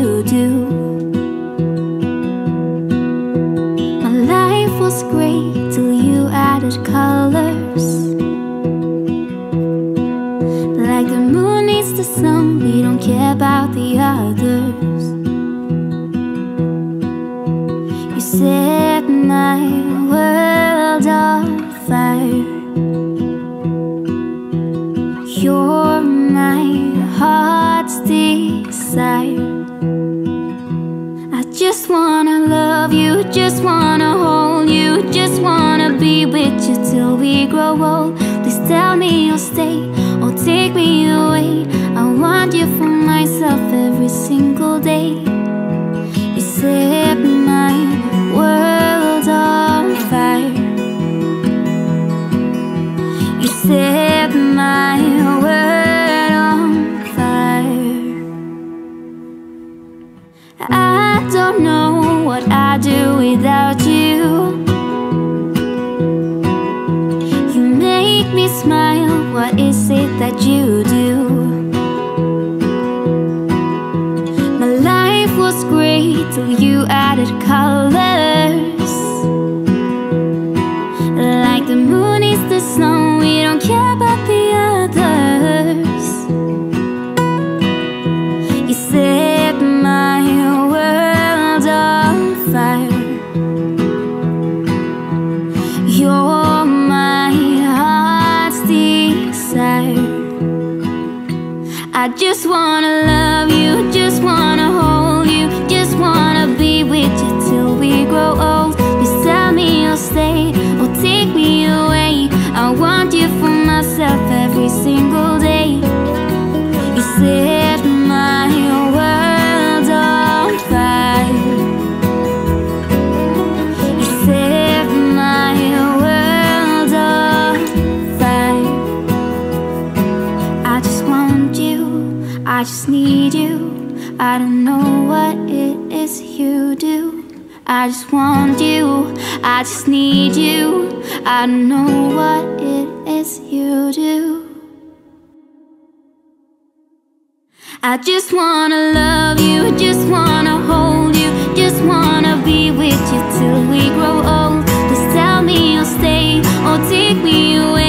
you do. My life was great till you added colors. Like the moon needs the sun, we don't care about the others. You set my world on fire. You're my heart's desire. I just wanna love you, just wanna hold you, just wanna be with you till we grow old. Please tell me you'll stay or take me away. I want you for myself every single day. You set my world on fire. You set my world on fire. I don't know what I'd do without you. You make me smile, what is it that you do? My life was great till you added colors. Like the moon is the snow, we don't care about the others. You set my world on fire. You're my heart's desire. I just wanna love you, just wanna hold you, just wanna be with you till we grow old. Please tell me you'll stay or take me away. I want you for myself every single day. You set my world on fire. You set my world on fire. I just want you, I just need you. I don't know what it is you do. I just want you, I just need you. I don't know what it is you do. I just wanna love you, just wanna hold you, just wanna be with you till we grow old. Just tell me you'll stay or take me away.